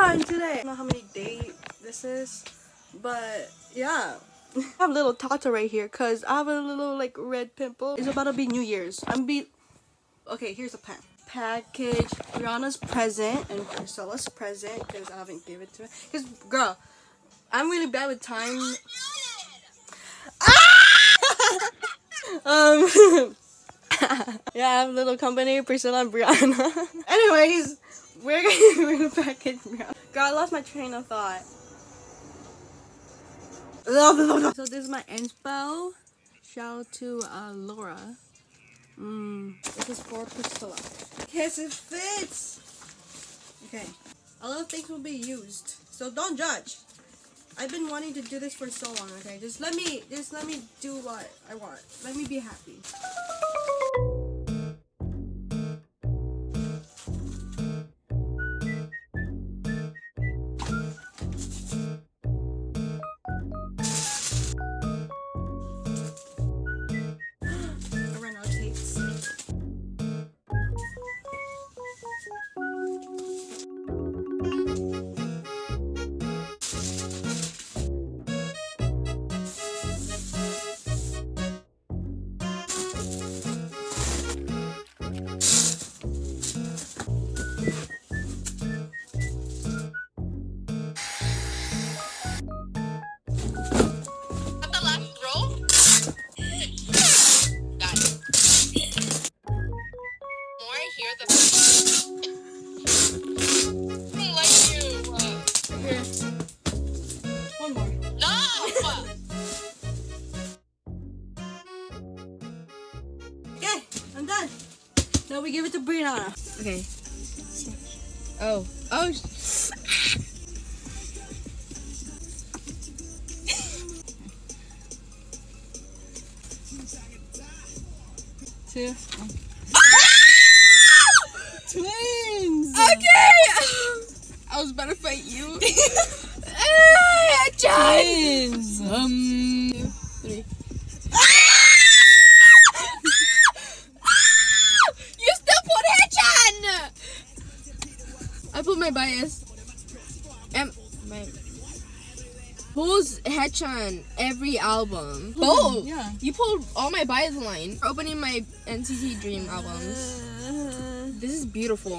time today. I don't know how many days this is, but yeah. I have a little tattoo right here because I have a little like red pimple. It's about to be New Year's. Okay, here's the package. Briana's present and Priscilla's present because I haven't given it to her. Because, girl, I'm really bad with time. Yeah, I have a little company, Priscilla and Briana. Anyways, we're gonna package Briana. Girl, I lost my train of thought. So this is my inspo. Shout out to Laura. This is for Priscilla. Yes, it fits. Okay. A lot of things will be used, so don't judge. I've been wanting to do this for so long. Okay, just let me do what I want. Let me be happy. Now we give it to Briana. Okay. Oh. Oh. Two. Twins. Okay. I was about to fight you. Twins. Two, three. I put my bias. Who's Haechan every album? Oh, yeah. You pulled all my bias line. Opening my NCT Dream albums. This is beautiful.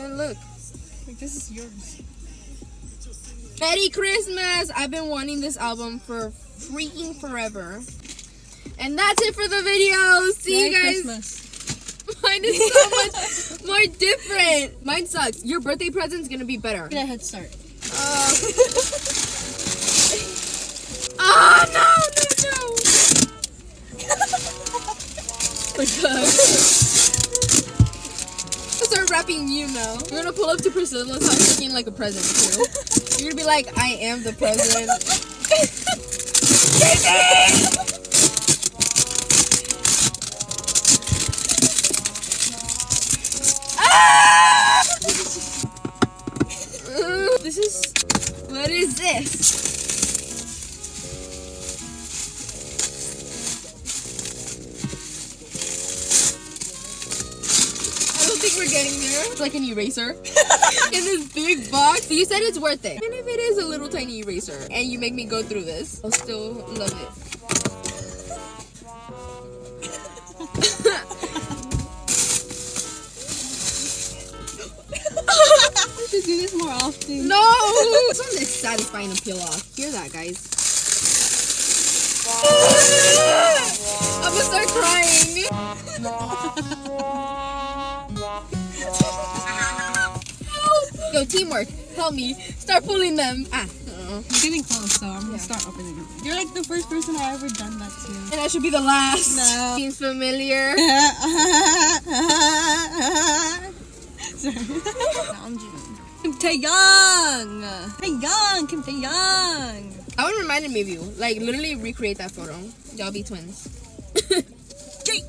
And look. Like, this is yours. Merry Christmas! I've been wanting this album for freaking forever. And that's it for the video. See you guys. Merry Christmas. Mine is so much more different. Mine sucks. Your birthday present's gonna be better. Get a head start. Oh no! Start rapping, you know. You're gonna pull up to Priscilla's house looking like a present too. You're gonna be like, I am the present. Jamie! This is... What is this? I don't think we're getting there. It's like an eraser. In this big box. You said it's worth it. Even if it is a little tiny eraser and you make me go through this, I'll still love it. Do this more often. No! This one is satisfying to peel off. Hear that, guys? I'm gonna start crying. Yo, teamwork, help me. Start pulling them. You're getting close, so I'm gonna start opening them. You're like the first person I ever done that to. And I should be the last. No. Seems familiar. Sorry. Kim Taehyung! Kim Taehyung! That one reminded me of you. Like, literally recreate that photo. Y'all be twins. Jake!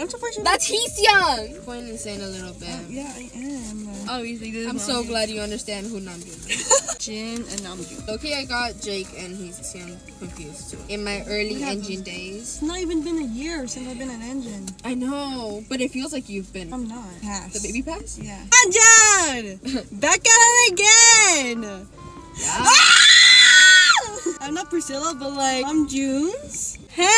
I'm surprised you're not. That's Haechan! You're going insane a little bit. Yeah, I am. Obviously, this I'm is so glad you understand who Namjoon is. Jin and Namjoon. Okay, I got Jake and Haechan confused too. In my early engine days. It's not even been a year since I've been an engine. I know, but it feels like you've been. I'm not. Pass. The baby pass? Yeah. Namjoon! Back at it again! Yeah. Ah! I'm not Priscilla, but like Namjoon's hand.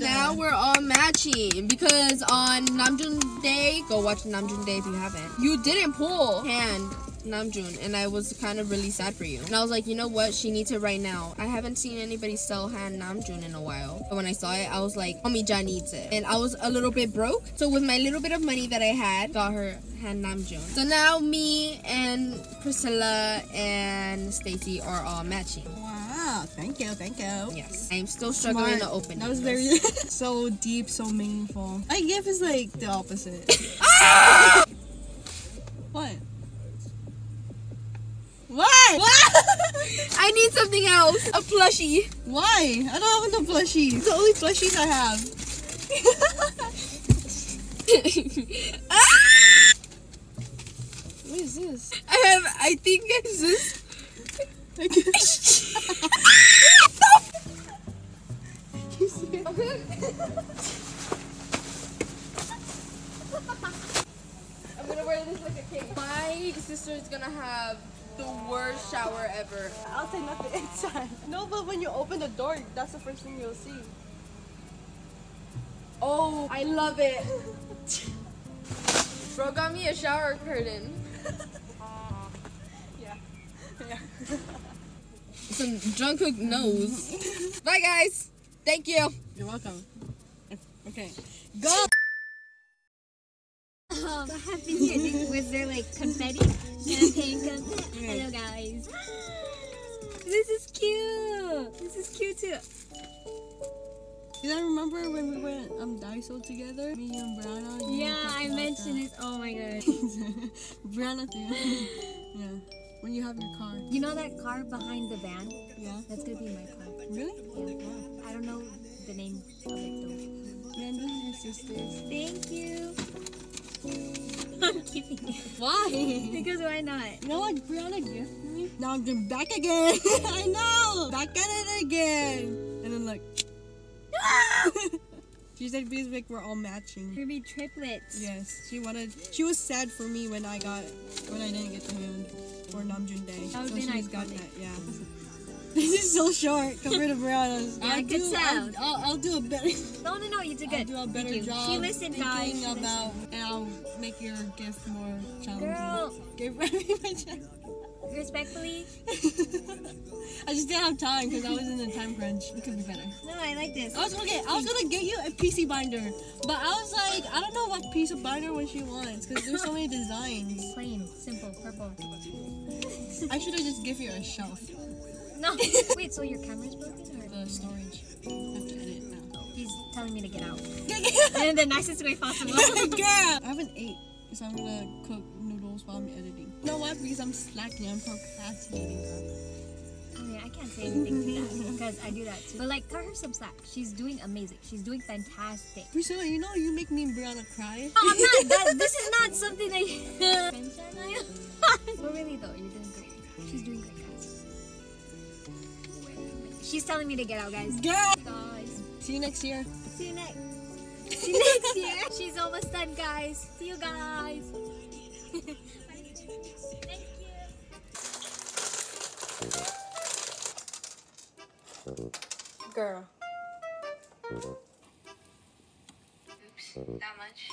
Now we're all matching because on Namjoon Day, go watch Namjoon Day if you haven't. You didn't pull hand Namjoon, and I was kind of really sad for you. And I was like, you know what? She needs it right now. I haven't seen anybody sell hand Namjoon in a while. But when I saw it, I was like, Mommy John needs it. And I was a little bit broke, so with my little bit of money that I had, got her hand Namjoon. So now me and Priscilla and Stacy are all matching. Wow, thank you, thank you. Yes, I'm still struggling to open it. That was very so deep, so meaningful. I give is like the opposite. Ah! What? Why? What? I need something else. A plushie. Why? I don't have no plushies. It's the only plushies I have. Ah! What is this? I think it's this. Okay. You see it? I'm gonna wear this like a king. My sister is gonna have the worst shower ever. I'll say nothing inside. No, but when you open the door, that's the first thing you'll see. Oh, I love it. Bro got me a shower curtain. Yeah. Yeah. Some Jungkook knows. Bye, guys. Thank you. You're welcome. Okay. Go. What happened here? Was there like confetti? Champagne confetti? Hello guys. This is cute. This is cute too. Did I remember when we went Daiso together? Me and Briana. Yeah, I mentioned this. Oh my god. Briana too. Yeah. When you have your car. You know that car behind the van? Yeah. That's gonna be my car. Really? Yeah. Yeah. I don't know the name of it though. And those are your sisters. Thank you. I'm keeping it. Why? Because why not? No, I brought a gift for me. Now I'm getting back again. I know. Back at it again. And then like. She said, please make we're all matching. Ruby triplets. Yes. She was sad for me when I got when I didn't get the hand for Namjoon Day. That would so be nice. Got that. Yeah. This is so short compared to Brianna's. I could tell. I'll do a better. No, you did good. I'll do a better job. She listened, guys. She listened. And I'll make your gift more challenging. Girl, give me my challenge. Respectfully. I just didn't have time because I was in a time crunch. It could be better. No, I like this. I was gonna get you a PC binder, but I was like, I don't know what piece of binder what she wants because there's so many designs. Plain, simple, purple. I should have just give you a shelf. No. Wait, so your camera's broken or? The storage. I have to edit now. He's telling me to get out. In the nicest way possible. Girl! I haven't ate, so I'm gonna cook noodles while I'm editing. You know what? Because I'm slacking, I'm procrastinating, girl. I mean, I can't say anything to that because I do that too. But like, cut her some slack. She's doing amazing. She's doing fantastic. Priscilla, you know you make me and Briana cry. No, I'm not. This is not something that you. But really though, you're doing great. She's doing great. She's telling me to get out, guys. Guys. See you next year. See you next year. She's almost done, guys. See you guys. Thank you. Girl. Oops, that much.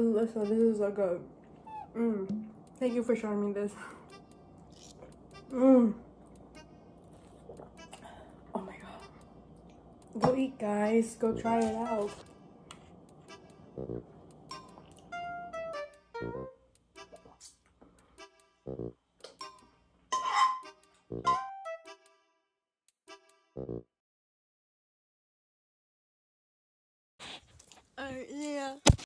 Listen, this is so good. Thank you for showing me this. Oh my god. Go eat, guys. Go try it out.